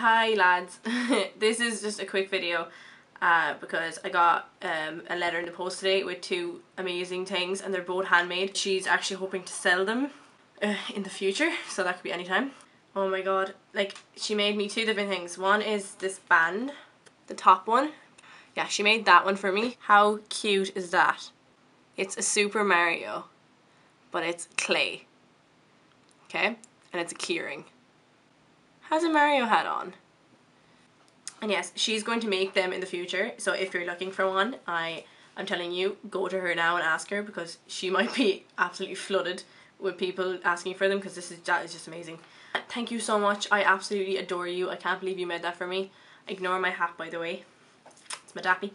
Hi lads, this is just a quick video because I got a letter in the post today with two amazing things and they're both handmade. She's actually hoping to sell them in the future, so that could be anytime. Oh my god, like she made me two different things. One is this band, the top one. Yeah, she made that one for me. How cute is that? It's a Super Mario, but it's clay, okay? And it's a keyring. Has a Mario hat on. And yes, she's going to make them in the future, so if you're looking for one, I'm telling you, go to her now and ask her, because she might be absolutely flooded with people asking for them, because that is just amazing. Thank you so much, I absolutely adore you. I can't believe you made that for me. Ignore my hat, by the way, it's my dappy.